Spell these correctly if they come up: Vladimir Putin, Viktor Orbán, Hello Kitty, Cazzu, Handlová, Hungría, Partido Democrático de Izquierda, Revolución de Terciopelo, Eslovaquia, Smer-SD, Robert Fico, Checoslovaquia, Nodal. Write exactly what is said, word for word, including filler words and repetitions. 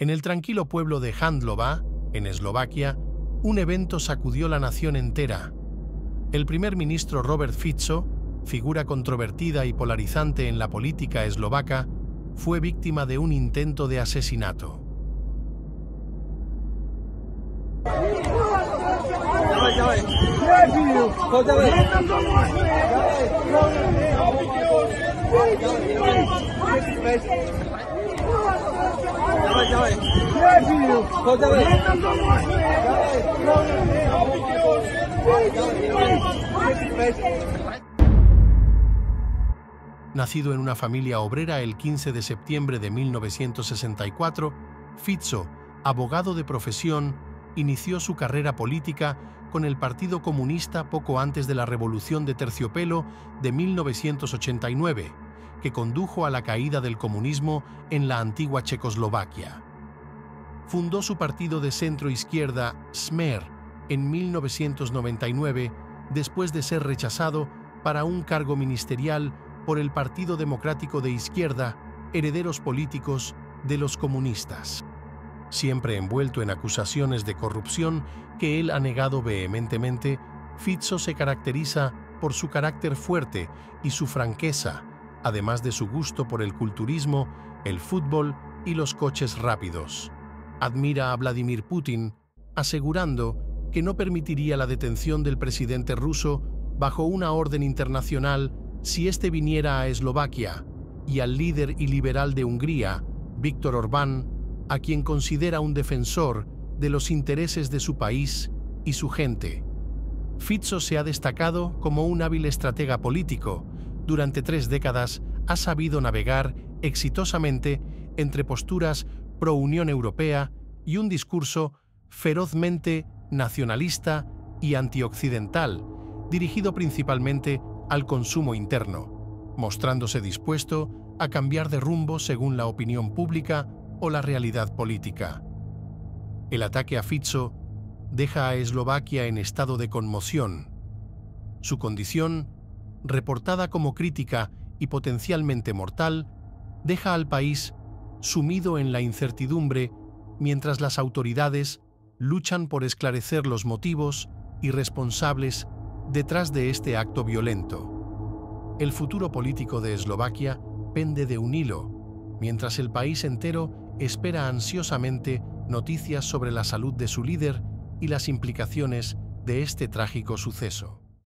En el tranquilo pueblo de Handlová, en Eslovaquia, un evento sacudió la nación entera. El primer ministro Robert Fico, figura controvertida y polarizante en la política eslovaca, fue víctima de un intento de asesinato. Nacido en una familia obrera el quince de septiembre de mil novecientos sesenta y cuatro, Fico, abogado de profesión, inició su carrera política con el Partido Comunista poco antes de la Revolución de Terciopelo de mil novecientos ochenta y nueve, que condujo a la caída del comunismo en la antigua Checoslovaquia. Fundó su partido de centro-izquierda, Smer, en mil novecientos noventa y nueve, después de ser rechazado para un cargo ministerial por el Partido Democrático de Izquierda, herederos políticos de los comunistas. Siempre envuelto en acusaciones de corrupción que él ha negado vehementemente, Fico se caracteriza por su carácter fuerte y su franqueza, además de su gusto por el culturismo, el fútbol y los coches rápidos. Admira a Vladimir Putin, asegurando que no permitiría la detención del presidente ruso bajo una orden internacional si éste viniera a Eslovaquia, y al líder y liberal de Hungría, Viktor Orbán, a quien considera un defensor de los intereses de su país y su gente. Fico se ha destacado como un hábil estratega político. Durante tres décadas ha sabido navegar exitosamente entre posturas pro-Unión Europea y un discurso ferozmente nacionalista y antioccidental, dirigido principalmente al consumo interno, mostrándose dispuesto a cambiar de rumbo según la opinión pública o la realidad política. El ataque a Fico deja a Eslovaquia en estado de conmoción. Su condición, reportada como crítica y potencialmente mortal, deja al país sumido en la incertidumbre mientras las autoridades luchan por esclarecer los motivos y responsables detrás de este acto violento. El futuro político de Eslovaquia pende de un hilo, mientras el país entero espera ansiosamente noticias sobre la salud de su líder y las implicaciones de este trágico suceso.